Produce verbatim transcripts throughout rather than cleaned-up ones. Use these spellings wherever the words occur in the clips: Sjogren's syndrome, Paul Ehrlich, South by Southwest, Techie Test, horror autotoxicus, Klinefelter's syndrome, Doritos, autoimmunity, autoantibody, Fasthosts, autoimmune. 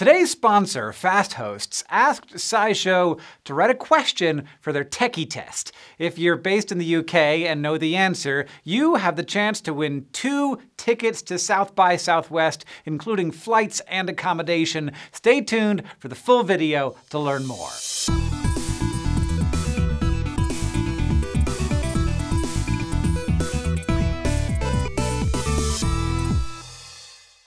Today's sponsor, Fasthosts, asked SciShow to write a question for their techie test. If you're based in the U K and know the answer, you have the chance to win two tickets to South by Southwest, including flights and accommodation. Stay tuned for the full video to learn more.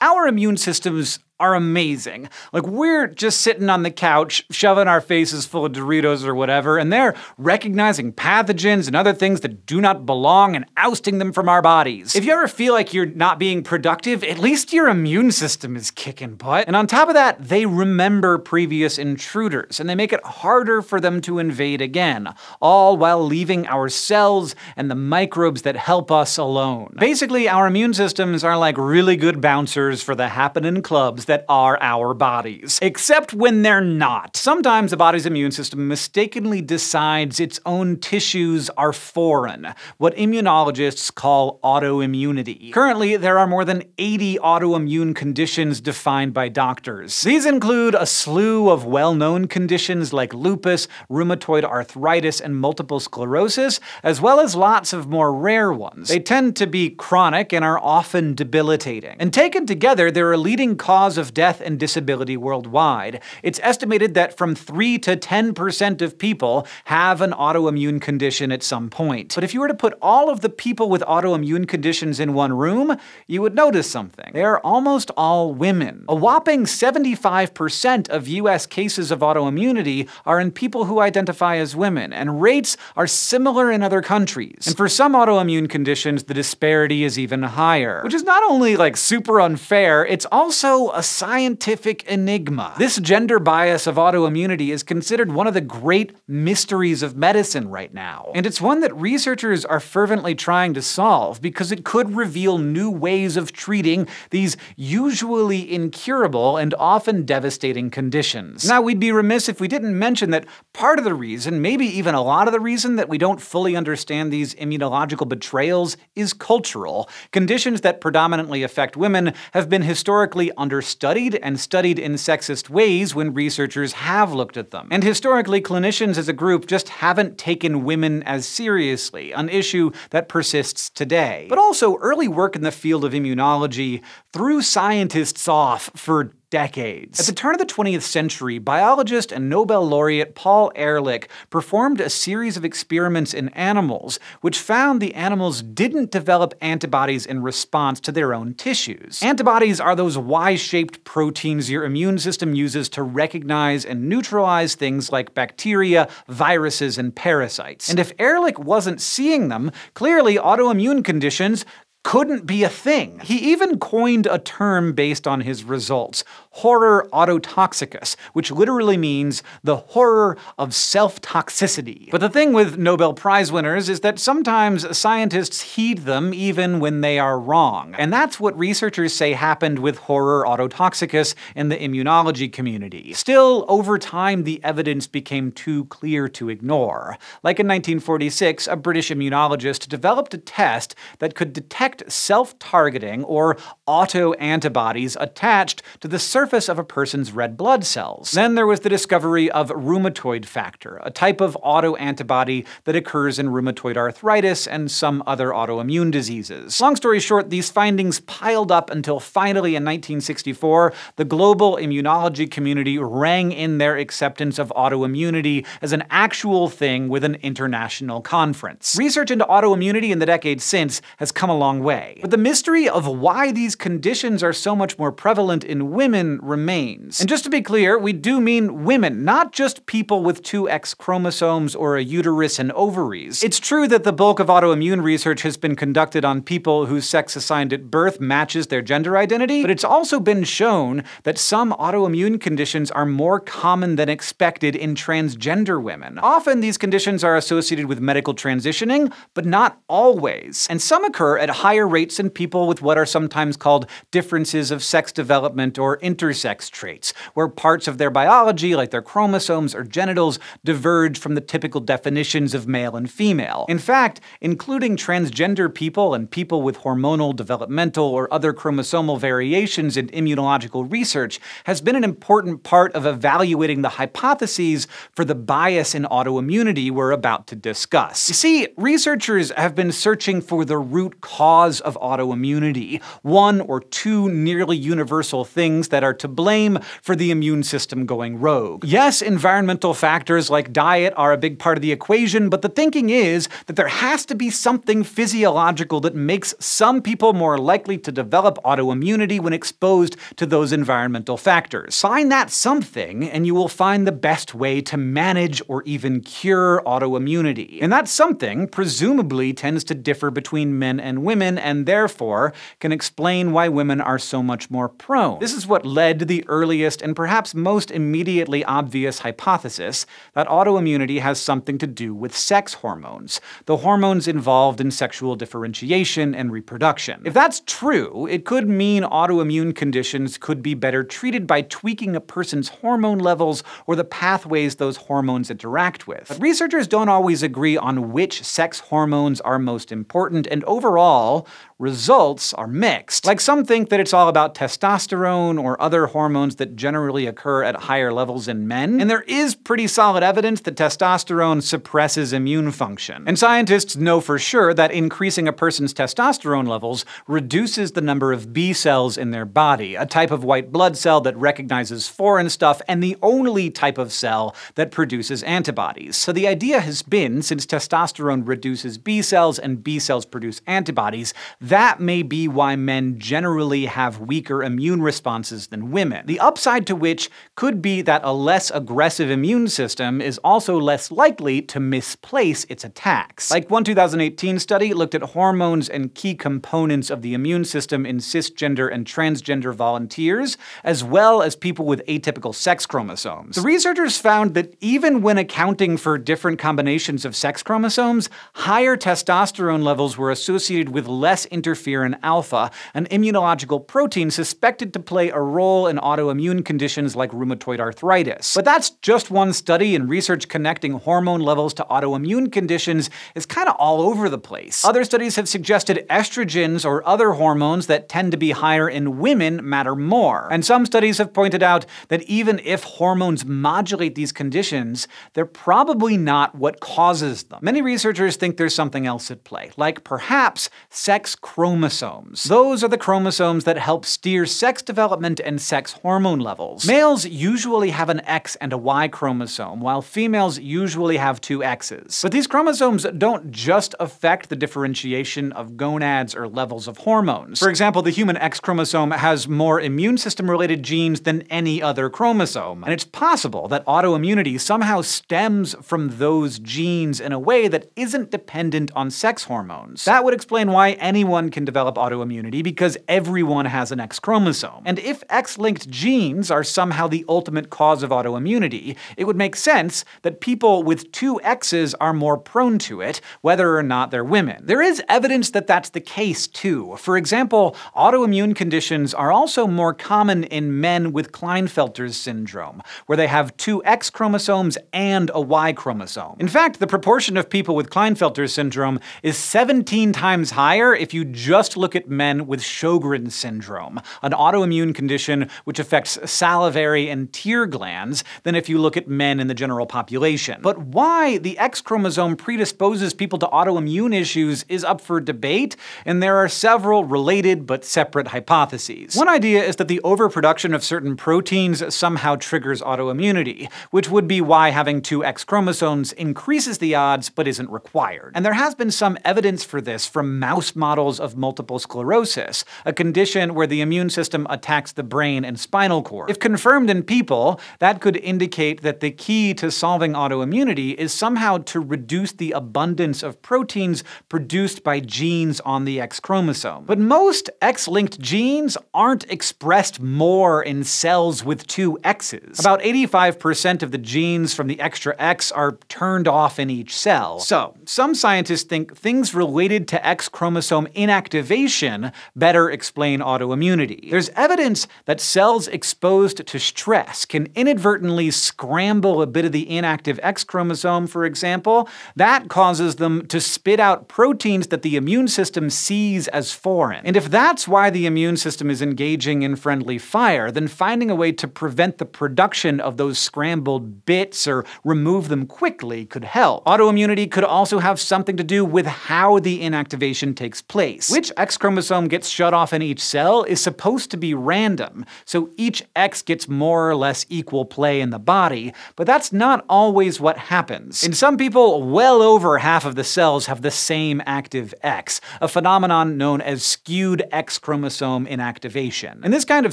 Our immune systems are amazing. Like, we're just sitting on the couch, shoving our faces full of Doritos or whatever, and they're recognizing pathogens and other things that do not belong and ousting them from our bodies. If you ever feel like you're not being productive, at least your immune system is kicking butt. And on top of that, they remember previous intruders, and they make it harder for them to invade again, all while leaving our cells and the microbes that help us alone. Basically, our immune systems are like really good bouncers for the happening clubs that are our bodies. Except when they're not. Sometimes the body's immune system mistakenly decides its own tissues are foreign, what immunologists call autoimmunity. Currently, there are more than eighty autoimmune conditions defined by doctors. These include a slew of well-known conditions like lupus, rheumatoid arthritis, and multiple sclerosis, as well as lots of more rare ones. They tend to be chronic and are often debilitating. And taken together, Together, they're a leading cause of death and disability worldwide. It's estimated that from three to ten percent of people have an autoimmune condition at some point. But if you were to put all of the people with autoimmune conditions in one room, you would notice something. They are almost all women. A whopping seventy-five percent of U S cases of autoimmunity are in people who identify as women, and rates are similar in other countries. And for some autoimmune conditions, the disparity is even higher, which is not only like super unfair, Fair, it's also a scientific enigma. This gender bias of autoimmunity is considered one of the great mysteries of medicine right now. And it's one that researchers are fervently trying to solve because it could reveal new ways of treating these usually incurable and often devastating conditions. Now, we'd be remiss if we didn't mention that part of the reason, maybe even a lot of the reason, that we don't fully understand these immunological betrayals is cultural. Conditions that predominantly affect women have have been historically understudied and studied in sexist ways when researchers have looked at them. And historically, clinicians as a group just haven't taken women as seriously, an issue that persists today. But also, early work in the field of immunology threw scientists off for decades. At the turn of the twentieth century, biologist and Nobel laureate Paul Ehrlich performed a series of experiments in animals, which found the animals didn't develop antibodies in response to their own tissues. Antibodies are those Y-shaped proteins your immune system uses to recognize and neutralize things like bacteria, viruses, and parasites. And if Ehrlich wasn't seeing them, clearly autoimmune conditions couldn't be a thing. He even coined a term based on his results, horror autotoxicus, which literally means the horror of self-toxicity. But the thing with Nobel Prize winners is that sometimes scientists heed them even when they are wrong. And that's what researchers say happened with horror autotoxicus in the immunology community. Still, over time, the evidence became too clear to ignore. Like in nineteen forty-six, a British immunologist developed a test that could detect self-targeting or autoantibodies attached to the surface of a person's red blood cells. Then there was the discovery of rheumatoid factor, a type of autoantibody that occurs in rheumatoid arthritis and some other autoimmune diseases. Long story short, these findings piled up until finally in nineteen sixty-four, the global immunology community rang in their acceptance of autoimmunity as an actual thing with an international conference. Research into autoimmunity in the decades since has come a long way. But the mystery of why these conditions are so much more prevalent in women remains. And just to be clear, we do mean women, not just people with two X chromosomes or a uterus and ovaries. It's true that the bulk of autoimmune research has been conducted on people whose sex assigned at birth matches their gender identity, but it's also been shown that some autoimmune conditions are more common than expected in transgender women. Often these conditions are associated with medical transitioning, but not always. And some occur at higher rates in people with what are sometimes called differences of sex development or intersex intersex traits, where parts of their biology, like their chromosomes or genitals, diverge from the typical definitions of male and female. In fact, including transgender people and people with hormonal, developmental, or other chromosomal variations in immunological research has been an important part of evaluating the hypotheses for the bias in autoimmunity we're about to discuss. You see, researchers have been searching for the root cause of autoimmunity, one or two nearly universal things that are to blame for the immune system going rogue. Yes, environmental factors like diet are a big part of the equation, but the thinking is that there has to be something physiological that makes some people more likely to develop autoimmunity when exposed to those environmental factors. Find that something, and you will find the best way to manage or even cure autoimmunity. And that something presumably tends to differ between men and women, and therefore can explain why women are so much more prone. This is what led to the earliest and perhaps most immediately obvious hypothesis that autoimmunity has something to do with sex hormones, the hormones involved in sexual differentiation and reproduction. If that's true, it could mean autoimmune conditions could be better treated by tweaking a person's hormone levels or the pathways those hormones interact with. But researchers don't always agree on which sex hormones are most important, and overall, results are mixed. Like, some think that it's all about testosterone or other hormones that generally occur at higher levels in men, and there is pretty solid evidence that testosterone suppresses immune function. And scientists know for sure that increasing a person's testosterone levels reduces the number of B cells in their body, a type of white blood cell that recognizes foreign stuff and the only type of cell that produces antibodies. So the idea has been, since testosterone reduces B cells and B cells produce antibodies, that may be why men generally have weaker immune responses than women. The upside to which could be that a less aggressive immune system is also less likely to misplace its attacks. Like, one two thousand eighteen study looked at hormones and key components of the immune system in cisgender and transgender volunteers, as well as people with atypical sex chromosomes. The researchers found that even when accounting for different combinations of sex chromosomes, higher testosterone levels were associated with less interferon alpha, an immunological protein suspected to play a role in autoimmune conditions like rheumatoid arthritis. But that's just one study, and research connecting hormone levels to autoimmune conditions is kind of all over the place. Other studies have suggested estrogens or other hormones that tend to be higher in women matter more. And some studies have pointed out that even if hormones modulate these conditions, they're probably not what causes them. Many researchers think there's something else at play, like perhaps sex chromosomes. Those are the chromosomes that help steer sex development and sex hormone levels. Males usually have an X and a Y chromosome, while females usually have two X's. But these chromosomes don't just affect the differentiation of gonads or levels of hormones. For example, the human X chromosome has more immune system-related genes than any other chromosome, and it's possible that autoimmunity somehow stems from those genes in a way that isn't dependent on sex hormones. That would explain why anyone can develop autoimmunity, because everyone has an X chromosome. And if X-linked genes are somehow the ultimate cause of autoimmunity, it would make sense that people with two X's are more prone to it, whether or not they're women. There is evidence that that's the case, too. For example, autoimmune conditions are also more common in men with Klinefelter's syndrome, where they have two X chromosomes and a Y chromosome. In fact, the proportion of people with Klinefelter's syndrome is seventeen times higher if you just look at men with Sjogren's syndrome, an autoimmune condition which affects salivary and tear glands, than if you look at men in the general population. But why the X chromosome predisposes people to autoimmune issues is up for debate, and there are several related but separate hypotheses. One idea is that the overproduction of certain proteins somehow triggers autoimmunity, which would be why having two X chromosomes increases the odds but isn't required. And there has been some evidence for this from mouse models of multiple sclerosis, a condition where the immune system attacks the brain and spinal cord. If confirmed in people, that could indicate that the key to solving autoimmunity is somehow to reduce the abundance of proteins produced by genes on the X chromosome. But most X-linked genes aren't expressed more in cells with two X's. About eighty-five percent of the genes from the extra X are turned off in each cell. So, some scientists think things related to X chromosome inactivation better explain autoimmunity. There's evidence that cells exposed to stress can inadvertently scramble a bit of the inactive X chromosome, for example. That causes them to spit out proteins that the immune system sees as foreign. And if that's why the immune system is engaging in friendly fire, then finding a way to prevent the production of those scrambled bits or remove them quickly could help. Autoimmunity could also have something to do with how the inactivation takes place. Which X chromosome gets shut off in each cell is supposed to be random, so each X gets more or less equal play in the body, but that's not always what happens. In some people, well over half of the cells have the same active X, a phenomenon known as skewed X chromosome inactivation. And this kind of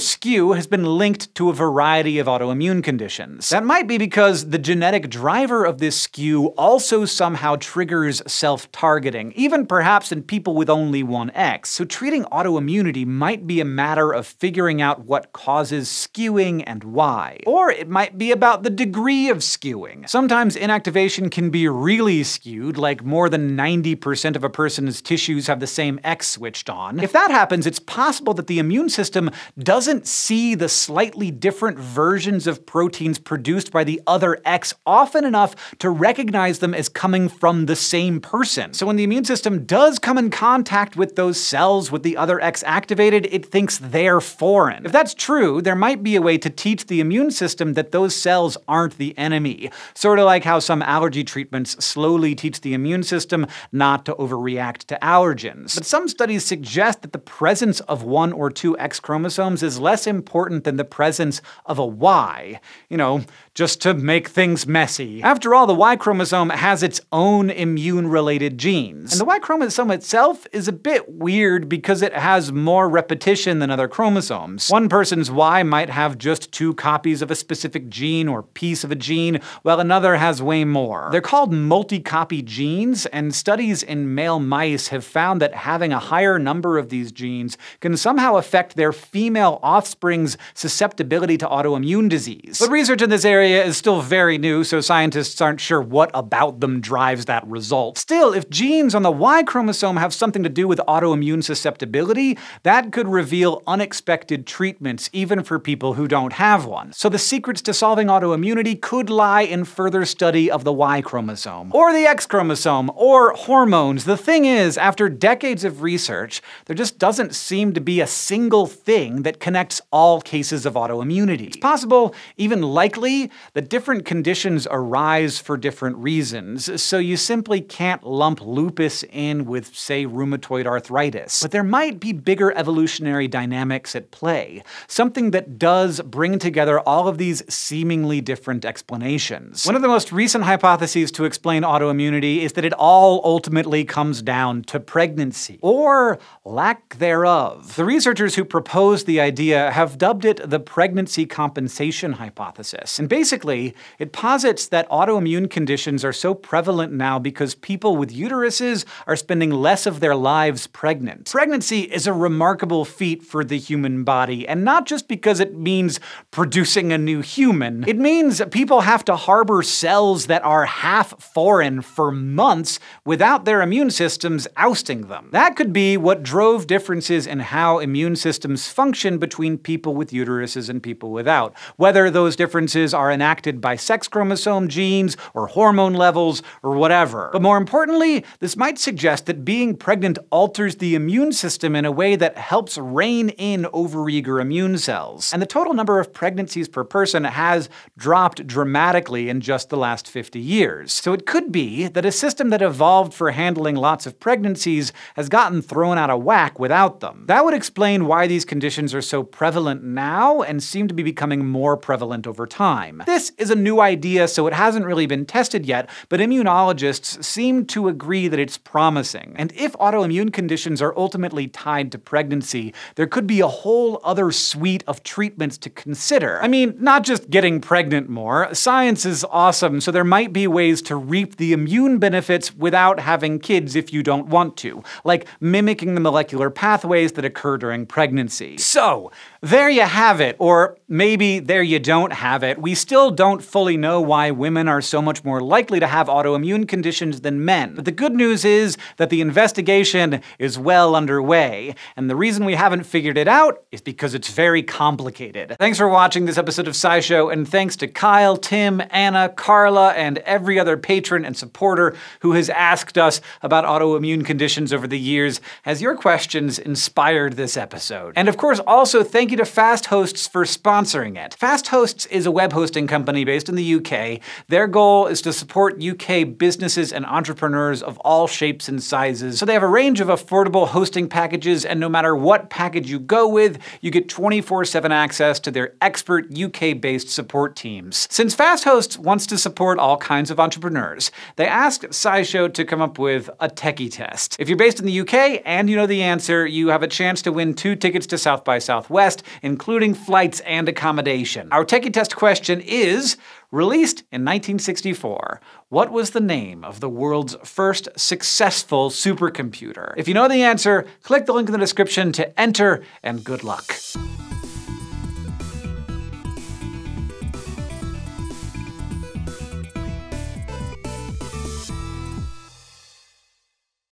skew has been linked to a variety of autoimmune conditions. That might be because the genetic driver of this skew also somehow triggers self-targeting, even perhaps in people with only one X. So treating autoimmunity might be a matter of figuring out what causes skewing and why. Or it might be about the degree of skewing. Sometimes inactivation can be really skewed, like more than ninety percent of a person's tissues have the same X switched on. If that happens, it's possible that the immune system doesn't see the slightly different versions of proteins produced by the other X often enough to recognize them as coming from the same person. So when the immune system does come in contact with those cells with the other X activated, it thinks they're foreign. If that's true, there might be a way to teach the immune system that those cells aren't the enemy, sort of like how some allergy treatments slowly teach the immune system not to overreact to allergens. But some studies suggest that the presence of one or two X chromosomes is less important than the presence of a Y. You know, just to make things messy. After all, the Y chromosome has its own immune-related genes. And the Y chromosome itself is a bit weird because it has more repetition than other chromosomes. One person's Y might have just two copies of a specific gene or piece of a gene, while another has way more. They're called multi-copy genes, and studies in male mice have found that having a higher number of these genes can somehow affect their female offspring's susceptibility to autoimmune disease. But research in this area is still very new, so scientists aren't sure what about them drives that result. Still, if genes on the Y chromosome have something to do with autoimmune susceptibility, that could reveal unexpected treatments, even for people who don't have one. So the secrets to solving autoimmunity could lie in further study of the Y chromosome, or the X chromosome, or hormones. The thing is, after decades of research, there just doesn't seem to be a single thing that connects all cases of autoimmunity. It's possible, even likely, that different conditions arise for different reasons, so you simply can't lump lupus in with, say, rheumatoid arthritis. But there might be bigger evolutionary dynamics at play, something that does bring together all of these seemingly different explanations. One of the most recent hypotheses to explain autoimmunity is that it all ultimately comes down to pregnancy, or lack thereof. The researchers who proposed the idea have dubbed it the pregnancy compensation hypothesis. And basically, it posits that autoimmune conditions are so prevalent now because people with uteruses are spending less of their lives pregnant. Pregnancy is a remarkable feat for the human body, and not just because it means producing a new human. It means people have to harbor cells that are half foreign for months without their immune systems ousting them. That could be what drove differences in how immune systems function between people with uteruses and people without, whether those differences are enacted by sex chromosome genes or hormone levels or whatever. But more importantly, this might suggest that being pregnant alters the immune system in a way that helps rein in overeager immune cells. And the total number of pregnancies per person has dropped dramatically in just the last fifty years. So it could be that a system that evolved for handling lots of pregnancies has gotten thrown out of whack without them. That would explain why these conditions are so prevalent now and seem to be becoming more prevalent over time. This is a new idea, so it hasn't really been tested yet, but immunologists seem to agree that it's promising. And if autoimmune conditions are ultimately tied to pregnancy, there could be a whole other suite of treatments to consider. I mean, not just getting pregnant more. Science is awesome, so there might be ways to reap the immune benefits without having kids if you don't want to, like mimicking the molecular pathways that occur during pregnancy. So, there you have it, or maybe there you don't have it. We still don't fully know why women are so much more likely to have autoimmune conditions than men. But the good news is that the investigation is well underway, and the reason we haven't figured it out is because it's It's very complicated. Thanks for watching this episode of SciShow, and thanks to Kyle, Tim, Anna, Carla, and every other patron and supporter who has asked us about autoimmune conditions over the years, as your questions inspired this episode. And of course, also thank you to Fasthosts for sponsoring it. Fasthosts is a web hosting company based in the U K. Their goal is to support U K businesses and entrepreneurs of all shapes and sizes, so they have a range of affordable hosting packages, and no matter what package you go with, you get twenty-four seven access to their expert U K-based support teams. Since Fasthosts wants to support all kinds of entrepreneurs, they asked SciShow to come up with a techie test. If you're based in the U K and you know the answer, you have a chance to win two tickets to South by Southwest, including flights and accommodation. Our techie test question is, released in nineteen sixty-four, what was the name of the world's first successful supercomputer? If you know the answer, click the link in the description to enter, and good luck.